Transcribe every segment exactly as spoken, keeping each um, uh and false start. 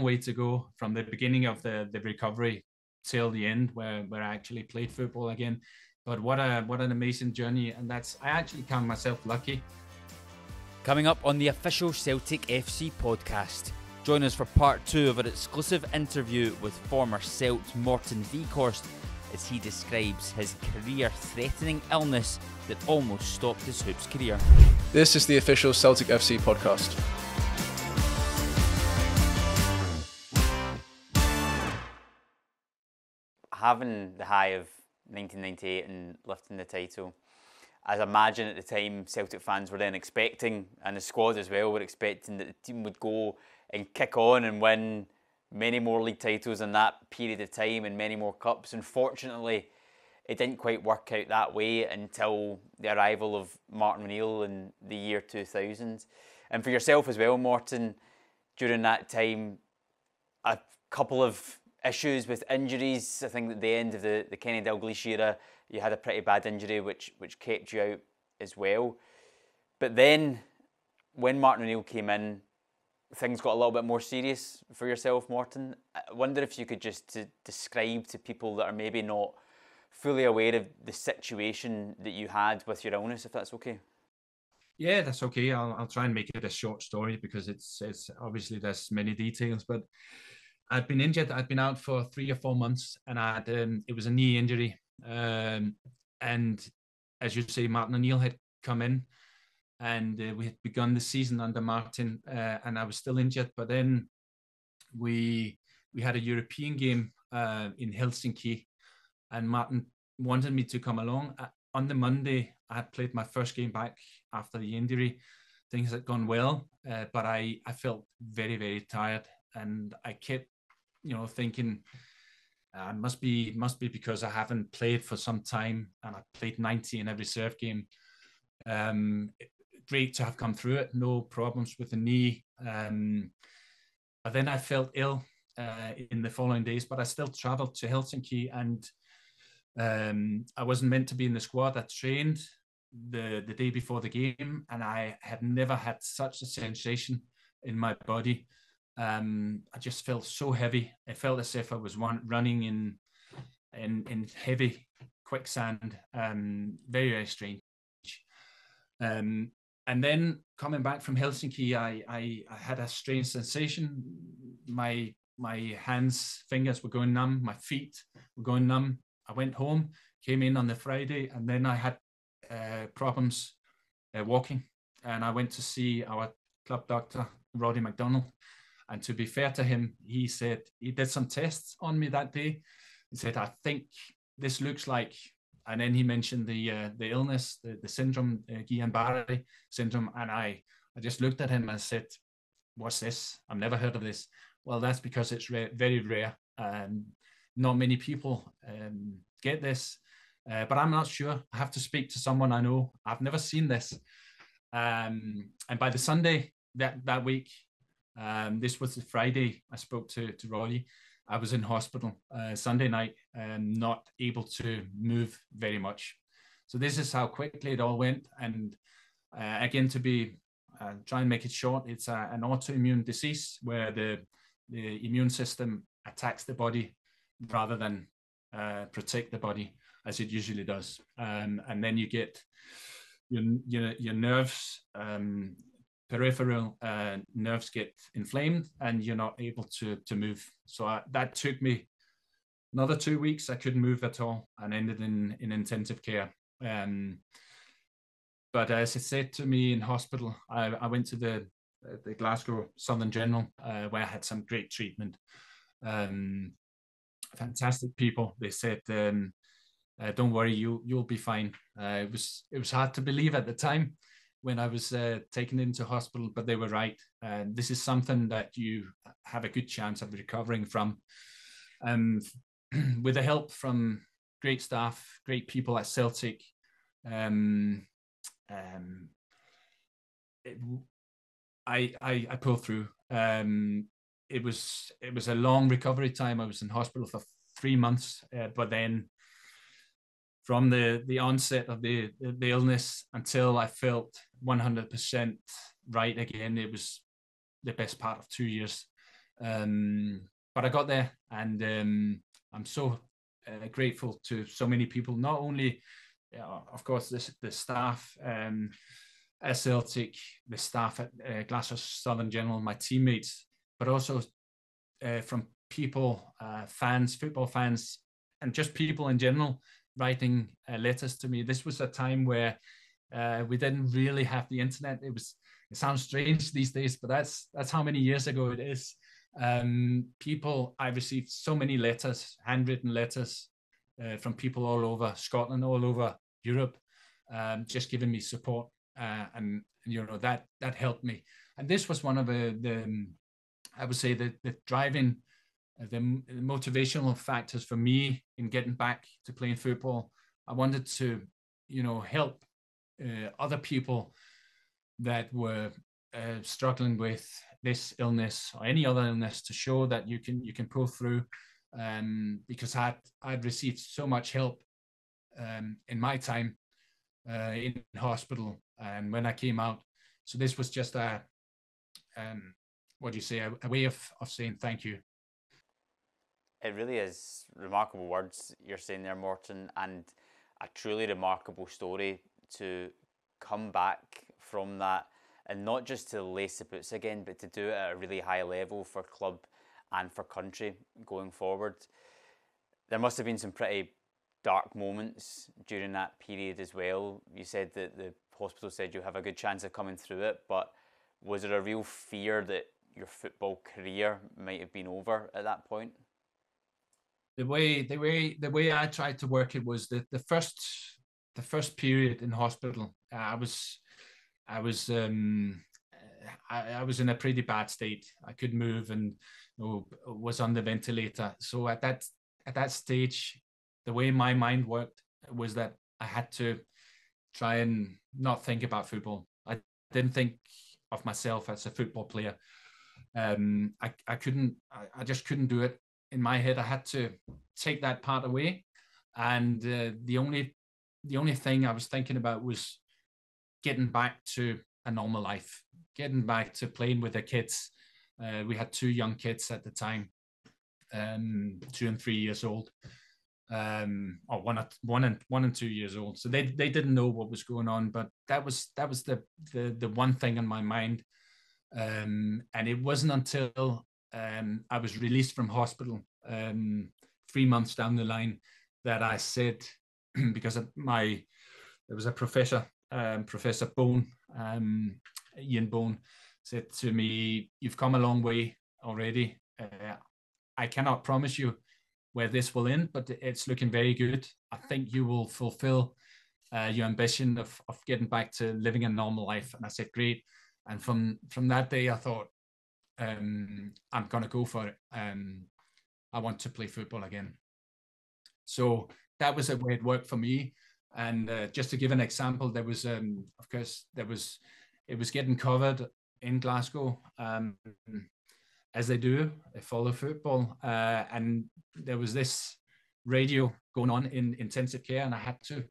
way to go from the beginning of the, the recovery till the end where, where I actually played football again. But what a what an amazing journey, and that's I actually count myself lucky. Coming up on the official Celtic F C podcast, join us for part two of our exclusive interview with former Celt Morten Wieghorst as he describes his career-threatening illness that almost stopped his Hoops career. This is the official Celtic F C podcast. Having the high of nineteen ninety-eight and lifting the title, as I imagine at the time Celtic fans were then expecting, and the squad as well were expecting, that the team would go and kick on and win many more league titles in that period of time and many more cups. Unfortunately, it didn't quite work out that way until the arrival of Martin O'Neill in the year two thousand. And for yourself as well, Morten, during that time, a couple of issues with injuries. I think at the end of the, the Kenny Dalglish era, you had a pretty bad injury which, which kept you out as well. But then, when Martin O'Neill came in, things got a little bit more serious for yourself, Morten. I wonder if you could just to describe to people that are maybe not fully aware of the situation that you had with your illness, if that's okay. Yeah, that's okay. I'll, I'll try and make it a short story because it's, it's obviously there's many details, but I'd been injured. I'd been out for three or four months and I had, um, it was a knee injury. Um, and as you say, Martin O'Neill had come in. And uh, we had begun the season under Martin, uh, and I was still injured. But then we we had a European game uh, in Helsinki, and Martin wanted me to come along. Uh, on the Monday, I had played my first game back after the injury. Things had gone well, uh, but I, I felt very, very tired. And I kept, you know, thinking, uh, it must be, it must be because I haven't played for some time, and I played ninety in every serve game. Um, it, Great to have come through it, no problems with the knee. Um, but then I felt ill uh, in the following days, but I still traveled to Helsinki, and um, I wasn't meant to be in the squad. I trained the, the day before the game, and I had never had such a sensation in my body. Um, I just felt so heavy. I felt as if I was one, running in, in, in heavy quicksand, um, very, very strange. Um, And then coming back from Helsinki, I, I, I had a strange sensation. My my hands, fingers were going numb. My feet were going numb. I went home, came in on the Friday, and then I had uh, problems uh, walking. And I went to see our club doctor, Roddy McDonald. And to be fair to him, he said, he did some tests on me that day. He said, I think this looks like... And then he mentioned the uh, the illness, the, the syndrome, uh, Guillain-Barré syndrome. And I, I just looked at him and said, what's this? I've never heard of this. Well, that's because it's rare, very rare. Um, not many people um, get this, uh, but I'm not sure. I have to speak to someone I know. I've never seen this. Um, and by the Sunday that, that week, um, this was the Friday I spoke to, to Roy. I was in hospital uh, Sunday night and not able to move very much. So this is how quickly it all went. And uh, again, to be, uh, try and make it short, it's a, an autoimmune disease where the, the immune system attacks the body rather than uh, protect the body as it usually does. Um, and then you get your, your, your nerves, um, peripheral uh, nerves get inflamed and you're not able to, to move. So I, that took me another two weeks. I couldn't move at all and ended in, in intensive care. Um, but as it said to me in hospital, I, I went to the, the Glasgow Southern General uh, where I had some great treatment. Um, fantastic people. They said, um, uh, don't worry, you, you'll be fine. Uh, it was, it was hard to believe at the time when I was uh, taken into hospital, but they were right. Uh, this is something that you have a good chance of recovering from. Um, with the help from great staff, great people at Celtic, um, um, it, I, I, I pulled through. Um, it was it was a long recovery time. I was in hospital for three months, uh, but then from the, the onset of the, the illness until I felt one hundred percent right again, it was the best part of two years Um, but I got there, and um, I'm so uh, grateful to so many people, not only, uh, of course, this, the staff um, at Celtic, the staff at uh, Glasgow Southern General, my teammates, but also uh, from people, uh, fans, football fans, and just people in general writing uh, letters to me. This was a time where uh, we didn't really have the internet. It was, it sounds strange these days, but that's that's how many years ago it is. Um, people, I received so many letters, handwritten letters uh, from people all over Scotland, all over Europe, um, just giving me support, uh, and you know that that helped me. And this was one of the, the I would say the the driving, uh, the motivational factors for me in getting back to playing football. I wanted to, you know, help uh, other people that were uh, struggling with this illness or any other illness, to show that you can you can pull through, um, because I'd, I'd received so much help um, in my time uh, in hospital and when I came out. So this was just a, um, what do you say, a, a way of, of saying thank you. It really is remarkable words you're saying there, Morten, and a truly remarkable story to come back from that, and not just to lace the boots again, but to do it at a really high level for club and for country going forward. There must have been some pretty dark moments during that period as well. You said that the hospital said you have a good chance of coming through it, but was there a real fear that your football career might have been over at that point? The way the way the way I tried to work it was that the first the first period in hospital, I was. I was um, I, I was in a pretty bad state. I couldn't move, and you know, was on the ventilator. So at that at that stage, the way my mind worked was that I had to try and not think about football. I didn't think of myself as a football player. Um, I I couldn't. I, I just couldn't do it in my head. I had to take that part away, and uh, the only the only thing I was thinking about was getting back to a normal life, getting back to playing with the kids. Uh, we had two young kids at the time, um, two and three years old, um, or one, one and one and two years old. So they they didn't know what was going on, but that was that was the the, the one thing in my mind. Um, and it wasn't until um, I was released from hospital um, three months down the line that I said, because of my there was a professor. Um, Professor Bone, um, Ian Bone, said to me, "You've come a long way already. Uh, I cannot promise you where this will end, but it's looking very good. I think you will fulfill uh, your ambition of, of getting back to living a normal life." And I said, "Great." And from, from that day, I thought, um, I'm going to go for it. Um, I want to play football again. So that was the way it worked for me. And uh, just to give an example, there was, um, of course, there was, it was getting covered in Glasgow, um, as they do, they follow football. Uh, and there was this radio going on in intensive care, and I had to,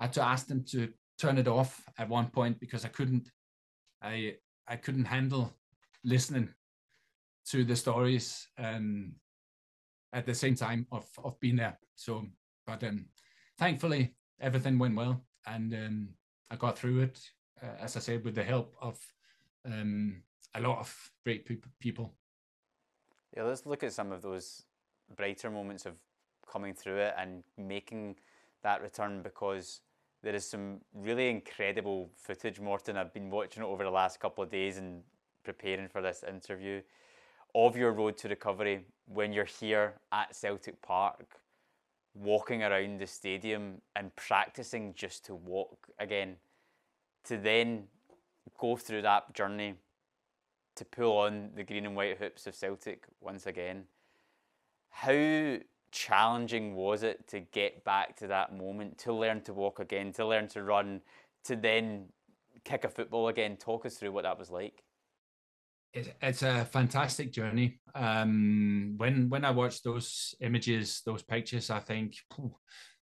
I had to ask them to turn it off at one point because I couldn't, I, I couldn't handle listening to the stories um, at the same time of, of being there. So, but um thankfully, everything went well, and um, I got through it, uh, as I said, with the help of um, a lot of great pe people. Yeah, let's look at some of those brighter moments of coming through it and making that return, because there is some really incredible footage, Morten. I've been watching it over the last couple of days and preparing for this interview, of your road to recovery when you're here at Celtic Park, walking around the stadium and practicing just to walk again, to then go through that journey to pull on the green and white hoops of Celtic once again. How challenging was it to get back to that moment, to learn to walk again, to learn to run, to then kick a football again? Talk us through what that was like. It's a fantastic journey. Um, when when I watched those images, those pictures, I think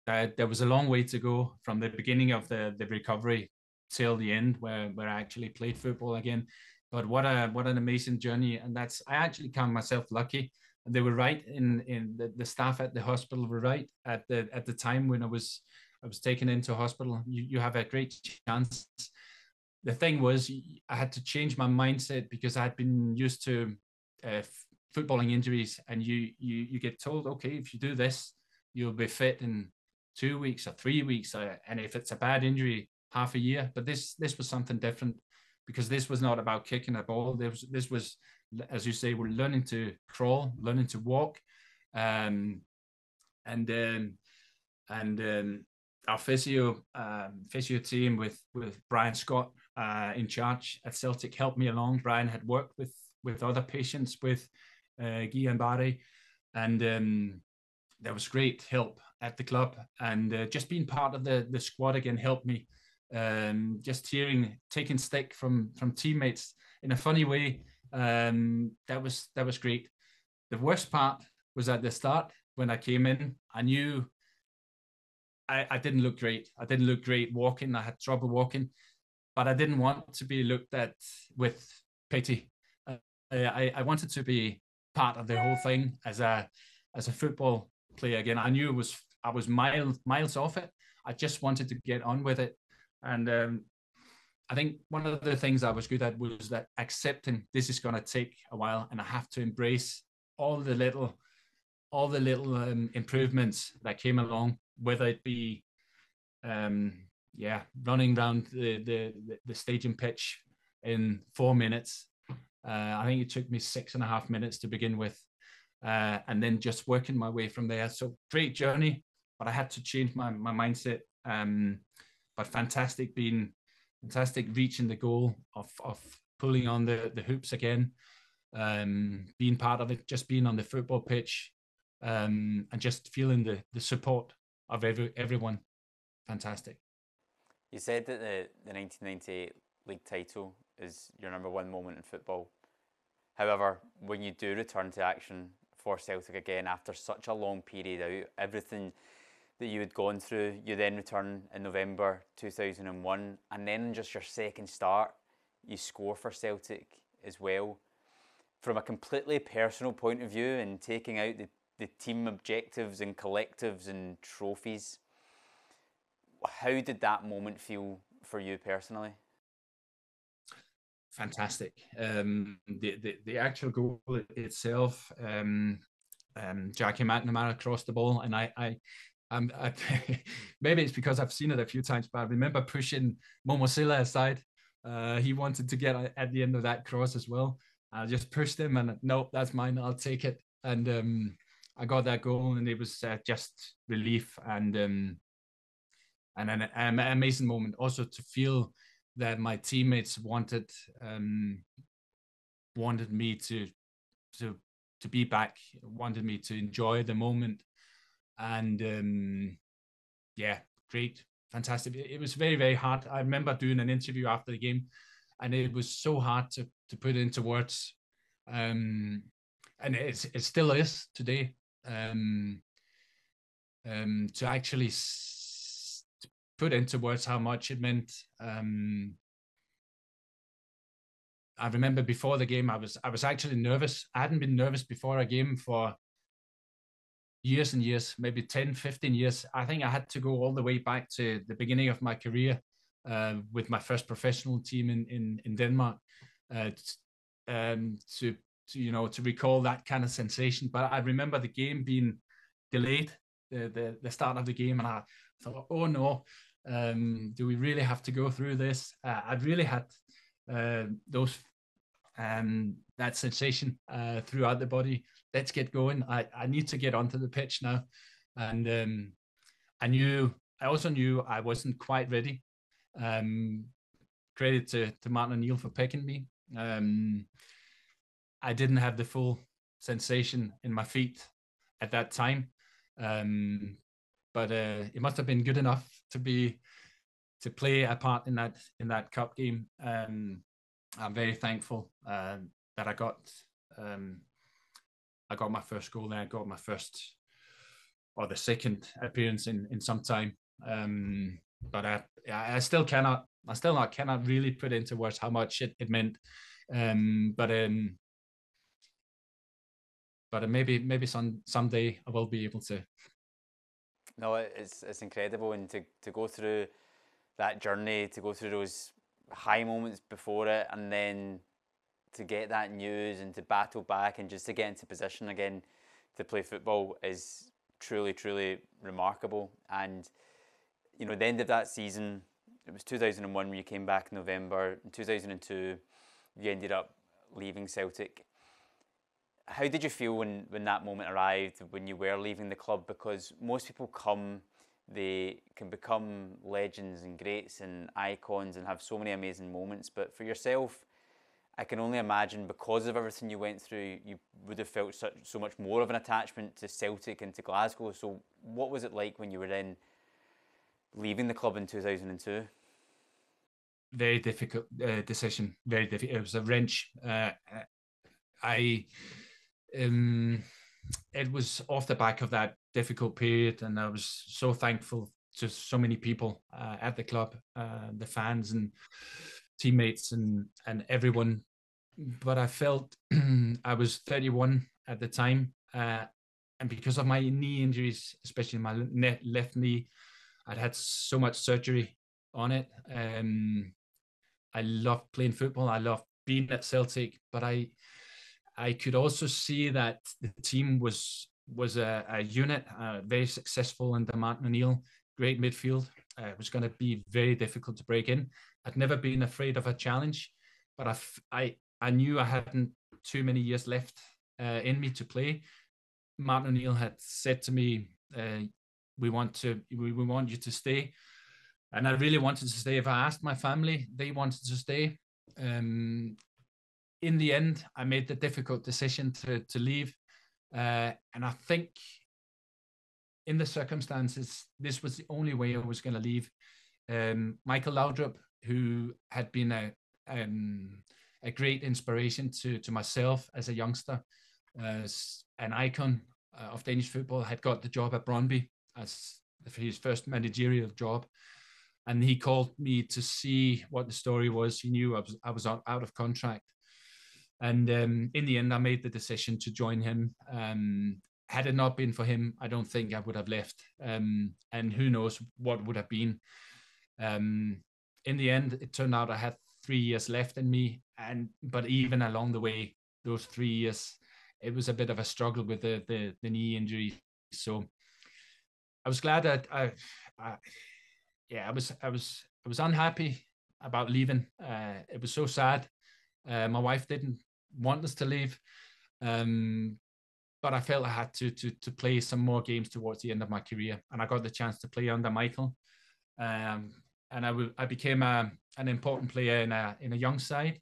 that there was a long way to go from the beginning of the, the recovery till the end, where, where I actually played football again. But what a what an amazing journey. And that's, I actually count myself lucky. And they were right in in the, the staff at the hospital were right at the at the time when I was I was taken into hospital. You you have a great chance. The thing was, I had to change my mindset because I had been used to uh, footballing injuries, and you you you get told, okay, if you do this, you'll be fit in two weeks or three weeks, or, and if it's a bad injury, half a year. But this this was something different, because this was not about kicking a ball. This this was, as you say, we're learning to crawl, learning to walk, um, and um, and um, our physio um, physio team with with Brian Scott uh, in charge at Celtic helped me along. Brian had worked with with other patients with uh, Guillain-Barré, and um, there was great help at the club, and uh, just being part of the the squad again helped me. Um, just hearing taking stick from from teammates in a funny way, um, that was that was great. The worst part was at the start when I came in. I knew I, I didn't look great. I didn't look great walking. I had trouble walking, but I didn't want to be looked at with pity. Uh, I I wanted to be part of the whole thing as a as a football player again. I knew it was I was miles miles off it. I just wanted to get on with it. And um, I think one of the things I was good at was that accepting this is going to take a while, and I have to embrace all the little, all the little um, improvements that came along, whether it be, um, yeah, running around the, the, the stadium pitch in four minutes. Uh, I think it took me six and a half minutes to begin with, uh, and then just working my way from there. So great journey, but I had to change my, my mindset. Um, But fantastic being, fantastic reaching the goal, of of pulling on the, the hoops again, um, being part of it, just being on the football pitch, um, and just feeling the, the support of every, everyone. Fantastic. You said that the, the nineteen ninety-eight league title is your number one moment in football. However, when you do return to action for Celtic again after such a long period out, everything that you had gone through, you then return in November two thousand one, and then just your second start, you score for Celtic as well. From a completely personal point of view and taking out the, the team objectives and collectives and trophies, how did that moment feel for you personally? Fantastic. Um, the, the, the actual goal itself, um, um, Jackie McNamara crossed the ball, and I... I Um, I, maybe it's because I've seen it a few times, but I remember pushing Momosila aside. Uh, he wanted to get at the end of that cross as well. I just pushed him, and nope, that's mine. I'll take it. And um, I got that goal, and it was uh, just relief and um, and an, an amazing moment. Also to feel that my teammates wanted um, wanted me to to to be back, wanted me to enjoy the moment. And um, yeah, great, fantastic. It, it was very, very hard. I remember doing an interview after the game, and it was so hard to, to put into words. Um, and it's, it still is today, um, um, to actually s- put into words how much it meant. Um, I remember before the game, I was I was actually nervous. I hadn't been nervous before a game for years and years, maybe ten, fifteen years. I think I had to go all the way back to the beginning of my career uh, with my first professional team in in, in Denmark uh, um, to, to you know to recall that kind of sensation. But I remember the game being delayed, the the, the start of the game, and I thought, oh no, um, do we really have to go through this? Uh, I really had uh, those um, that sensation uh, throughout the body. Let's get going. I, I need to get onto the pitch now. And um, I knew, I also knew I wasn't quite ready. Um, credit to, to Martin O'Neill for picking me. Um, I didn't have the full sensation in my feet at that time. Um, but uh, it must have been good enough to be, to play a part in that, in that cup game. Um, I'm very thankful uh, that I got, um, I got my first goal there. I got my first or the second appearance in, in some time. Um, but I I still cannot I still not cannot really put into words how much it, it meant. Um, but um, but uh, maybe maybe some someday I will be able to. No, it's it's incredible, and to to go through that journey, to go through those high moments before it, and then to get that news and to battle back and just to get into position again to play football is truly, truly remarkable. And you know, the end of that season, it was two thousand one when you came back in November. In two thousand two, you ended up leaving Celtic. How did you feel when, when that moment arrived, when you were leaving the club? Because most people come, they can become legends and greats and icons and have so many amazing moments. But for yourself, I can only imagine, because of everything you went through, you would have felt such, so much more of an attachment to Celtic and to Glasgow. So what was it like when you were then leaving the club in two thousand two? Very difficult uh, decision. Very difficult. It was a wrench. Uh, I... Um, it was off the back of that difficult period, and I was so thankful to so many people uh, at the club, uh, the fans and teammates and, and everyone. But I felt I was thirty-one at the time, uh, and because of my knee injuries, especially my ne- left knee, I'd had so much surgery on it. Um, I loved playing football. I loved being at Celtic, but I... I could also see that the team was was a, a unit, uh, very successful under Martin O'Neill, great midfield. Uh, it was going to be very difficult to break in. I'd never been afraid of a challenge, but I, f- I, I knew I hadn't too many years left uh, in me to play. Martin O'Neill had said to me, uh, "We want to, we, we want you to stay," and I really wanted to stay. If I asked my family, they wanted to stay. Um, In the end, I made the difficult decision to, to leave. Uh, and I think in the circumstances, this was the only way I was going to leave. Um, Michael Laudrup, who had been a um, a great inspiration to, to myself as a youngster, uh, an icon uh, of Danish football, had got the job at Brøndby as his first managerial job. And he called me to see what the story was. He knew I was, I was out of contract. And um, in the end, I made the decision to join him. Um, had it not been for him, I don't think I would have left. Um, and who knows what would have been. Um, in the end, it turned out I had three years left in me. And but even along the way, those three years, it was a bit of a struggle with the the, the knee injury. So I was glad that I, I, yeah, I was I was I was unhappy about leaving. Uh, it was so sad. Uh, my wife didn't want us to leave, um, but I felt I had to, to to play some more games towards the end of my career, and I got the chance to play under Michael, um, and I, w- I became a, an important player in a in a young side,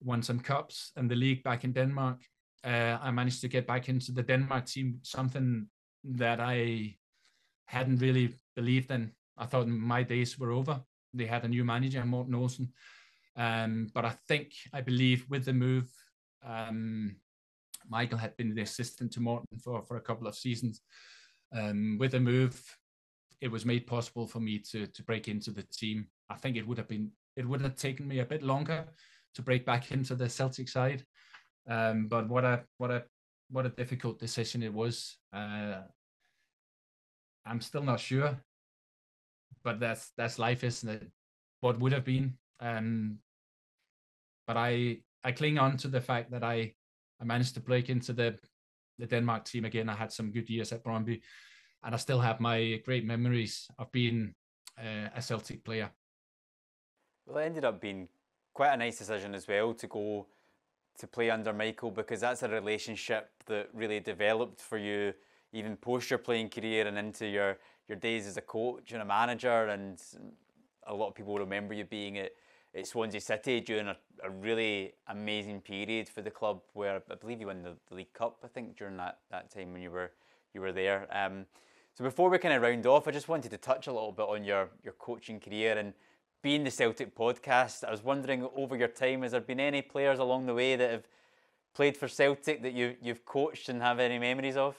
won some cups and the league back in Denmark. Uh, I managed to get back into the Denmark team, something that I hadn't really believed in. I thought my days were over. They had a new manager, Morten Olsen. Um, but I think, I believe with the move, um, Michael had been the assistant to Morten for, for a couple of seasons. Um, with the move, it was made possible for me to to break into the team. I think it would have been, it would have taken me a bit longer to break back into the Celtic side. Um, but what a what a what a difficult decision it was. Uh, I'm still not sure, but that's that's life, isn't it? What would have been. Um, But I, I cling on to the fact that I, I managed to break into the, the Denmark team again. I had some good years at Brøndby, and I still have my great memories of being uh, a Celtic player. Well, it ended up being quite a nice decision as well to go to play under Michael, because that's a relationship that really developed for you, even post your playing career and into your, your days as a coach and a manager. And a lot of people remember you being at at Swansea City during a, a really amazing period for the club, where I believe you won the, the League Cup, I think, during that, that time when you were you were there. Um, so before we kind of round off, I just wanted to touch a little bit on your, your coaching career and being the Celtic podcast. I was wondering, over your time, has there been any players along the way that have played for Celtic that you, you've coached and have any memories of?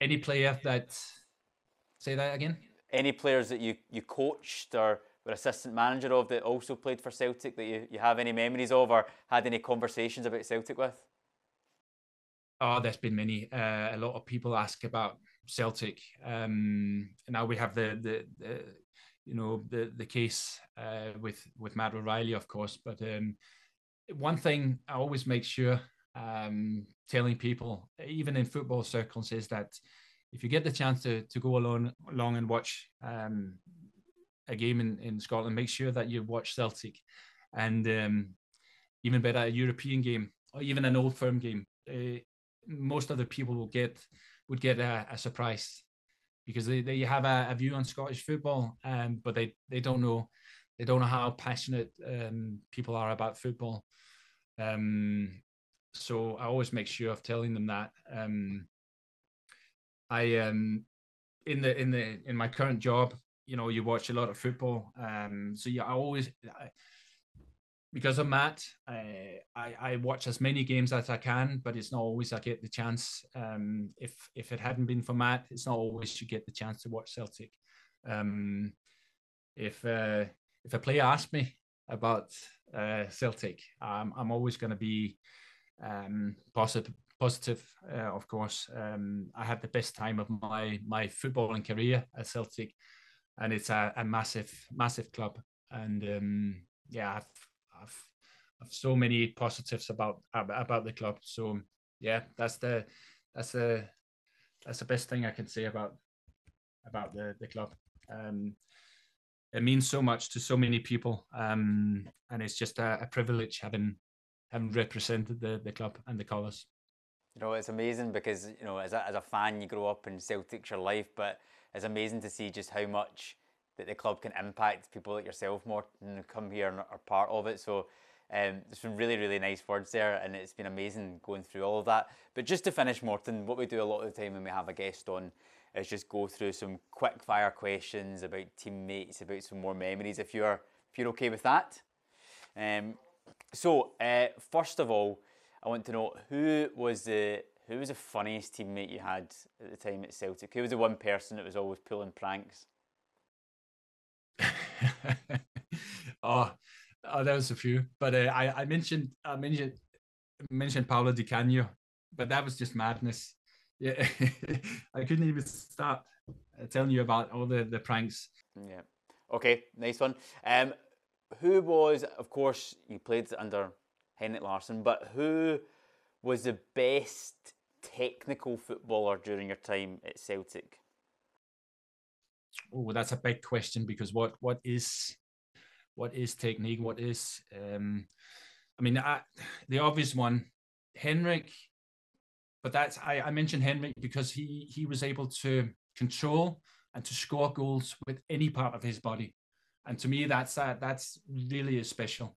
Any player that... Say that again? Any players that you, you coached or were assistant manager of that also played for Celtic that you, you have any memories of or had any conversations about Celtic with? Oh, there's been many. Uh, a lot of people ask about Celtic. Um, now we have the, the, the you know, the, the case uh, with, with Matt O'Reilly, of course. But um, one thing I always make sure um, telling people, even in football circles, is that if you get the chance to to go along, along and watch um, a game in, in Scotland, make sure that you watch Celtic, and um, even better, a European game or even an Old Firm game. Uh, most other people will get would get a, a surprise because they, they have a, a view on Scottish football, um, but they, they don't know they don't know how passionate um, people are about football. Um, so I always make sure of telling them that. Um, I um in the in the in my current job, you know, you watch a lot of football. Um, so yeah, I always I, because of Matt, I, I I watch as many games as I can, but it's not always I get the chance. Um, if if it hadn't been for Matt, it's not always you get the chance to watch Celtic. Um, if uh, if a player asks me about uh, Celtic, um, I'm always going to be um positive. Positive, uh, of course. Um, I had the best time of my my footballing career at Celtic, and it's a, a massive, massive club. And um, yeah, I've, I've I've so many positives about about the club. So yeah, that's the that's the that's the best thing I can say about about the the club. Um, it means so much to so many people, um, and it's just a, a privilege having having represented the the club and the colours. You know, it's amazing because, you know, as a, as a fan, you grow up and Celtic's your life, but it's amazing to see just how much that the club can impact people like yourself, Morten, who come here and are part of it. So um, there's some really, really nice words there, and it's been amazing going through all of that. But just to finish, Morten, what we do a lot of the time when we have a guest on is just go through some quick fire questions about teammates, about some more memories, if you're, if you're okay with that. Um, so, uh, first of all, I want to know who was the who was the funniest teammate you had at the time at Celtic? Who was the one person that was always pulling pranks? oh, oh, there was a few, but uh, I I mentioned I mentioned mentioned Paolo Di Canio, but that was just madness. Yeah, I couldn't even start telling you about all the, the pranks. Yeah. Okay, nice one. Um, who was, of course, you played under Henrik Larsson, but who was the best technical footballer during your time at Celtic? Oh, that's a big question because what what is what is technique? What is um, I mean, I, the obvious one, Henrik. But that's I, I mentioned Henrik because he he was able to control and to score goals with any part of his body, and to me that's uh, that's really special.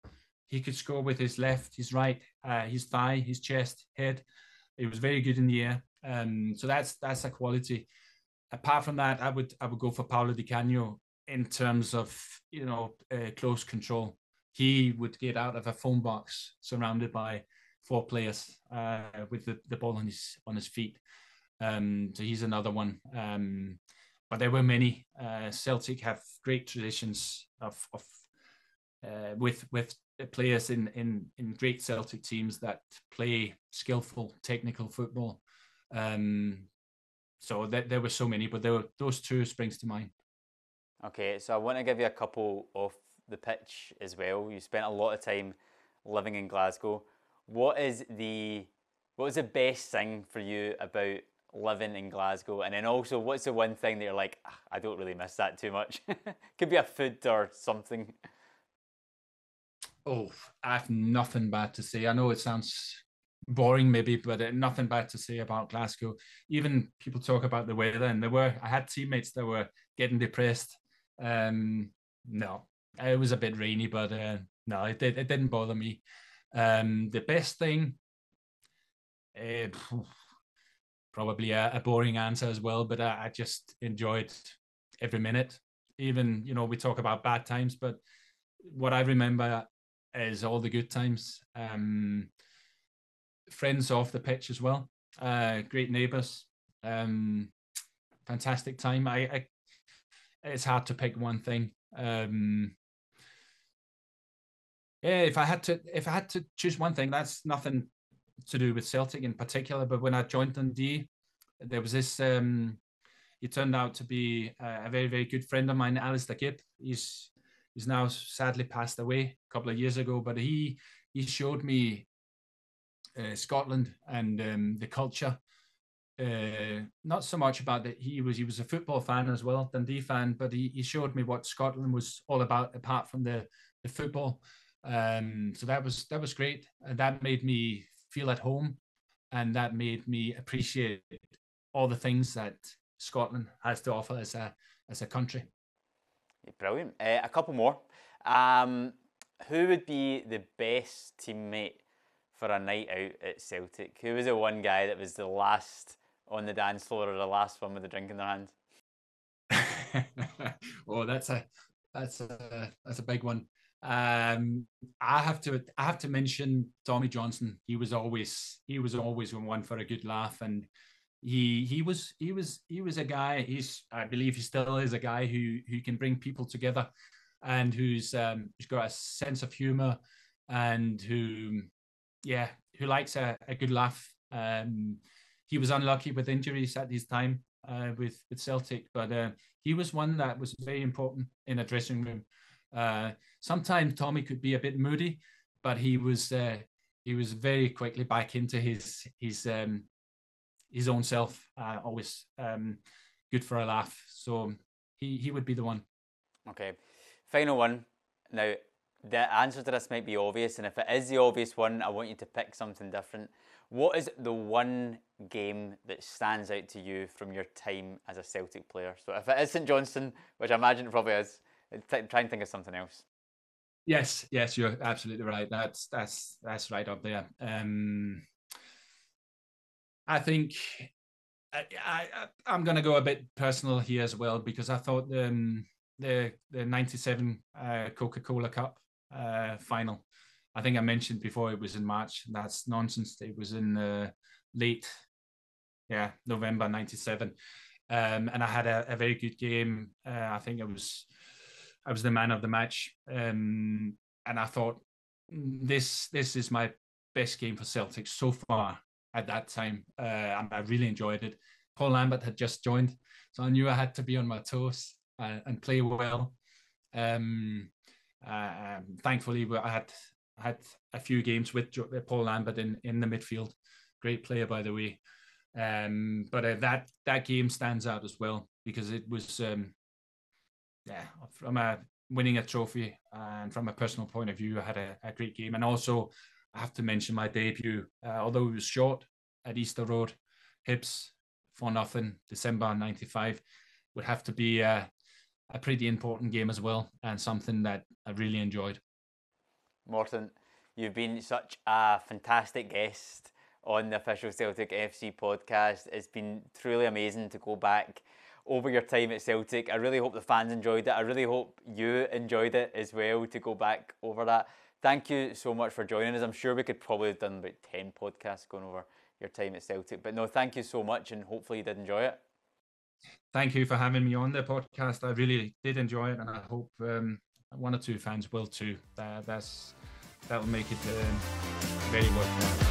He could score with his left, his right, uh, his thigh, his chest, head. He was very good in the air. Um, so that's that's a quality. Apart from that, I would I would go for Paolo Di Canio in terms of you know uh, close control. He would get out of a phone box surrounded by four players uh, with the, the ball on his on his feet. Um, so he's another one. Um, but there were many. Uh, Celtic have great traditions of of uh, with with. players in, in, in great Celtic teams that play skillful technical football. Um, so that, there were so many, but there were those two springs to mind. Okay, so I want to give you a couple off the pitch as well. You spent a lot of time living in Glasgow. What is the what was the best thing for you about living in Glasgow? And then also, what's the one thing that you're like, ah, I don't really miss that too much? Could be a food or something. Oh, I have nothing bad to say. I know it sounds boring maybe, but nothing bad to say about Glasgow. Even people talk about the weather, and there were, I had teammates that were getting depressed. Um, no, it was a bit rainy, but uh, no, it, did, it didn't bother me. Um, the best thing, uh, probably a, a boring answer as well, but I, I just enjoyed every minute. Even, you know, we talk about bad times, but what I remember is all the good times, um, friends off the pitch as well, uh, great neighbours, um, fantastic time. I, I, it's hard to pick one thing. Um, yeah, if I had to, if I had to choose one thing, that's nothing to do with Celtic in particular. But when I joined Dundee, there was this. Um, he turned out to be a very, very good friend of mine, Alistair Gibb. He's he's now sadly passed away a couple of years ago, but he he showed me uh, Scotland and um, the culture. Uh, not so much about that. He was he was a football fan as well, Dundee fan, but he, he showed me what Scotland was all about apart from the the football. Um, so that was that was great, and that made me feel at home, and that made me appreciate all the things that Scotland has to offer as a as a country. Brilliant. Uh, a couple more. Um, who would be the best teammate for a night out at Celtic? Who was the one guy that was the last on the dance floor or the last one with a drink in their hand? Oh, that's a that's a that's a big one. Um, I have to I have to mention Tommy Johnson. He was always he was always one for a good laugh, and he he was he was he was a guy. He's I believe he still is a guy who who can bring people together, and who's um, who's got a sense of humor, and who yeah who likes a, a good laugh. Um, he was unlucky with injuries at his time uh, with with Celtic, but uh, he was one that was very important in a dressing room. Uh, sometimes Tommy could be a bit moody, but he was uh, he was very quickly back into his his um, his own self. Uh, always um, good for a laugh. So he he would be the one. Okay, final one. Now the answer to this might be obvious, and if it is the obvious one, I want you to pick something different. What is the one game that stands out to you from your time as a Celtic player? So if it is St Johnstone, which I imagine it probably is, try and think of something else. Yes, yes, you're absolutely right. That's that's that's right up there. Um, I think I, I, I'm going to go a bit personal here as well, because I thought um, the the ninety-seven uh, Coca-Cola Cup uh, final. I think I mentioned before it was in March. That's nonsense. It was in uh, late, yeah, November ninety-seven, um, and I had a, a very good game. Uh, I think it was. I was the man of the match, um, and I thought this this is my best game for Celtic so far at that time, uh, and I really enjoyed it. Paul Lambert had just joined, so I knew I had to be on my toes uh, and play well. Um, uh, um, thankfully, I had had a few games with Paul Lambert in in the midfield. Great player, by the way. Um, but uh, that that game stands out as well because it was. Um, Yeah, from a winning a trophy and from a personal point of view, I had a, a great game. And also, I have to mention my debut, uh, although it was short at Easter Road, Hibs for nothing, December ninety-five, would have to be a, a pretty important game as well, and something that I really enjoyed. Morten, you've been such a fantastic guest on the official Celtic F C podcast. It's been truly amazing to go back over your time at Celtic. I really hope the fans enjoyed it. I really hope you enjoyed it as well to go back over that. Thank you so much for joining us. I'm sure we could probably have done about ten podcasts going over your time at Celtic. But no, thank you so much, and hopefully you did enjoy it. Thank you for having me on the podcast. I really did enjoy it, and I hope um, one or two fans will too. Uh, that's, that'll make it um, very worthwhile.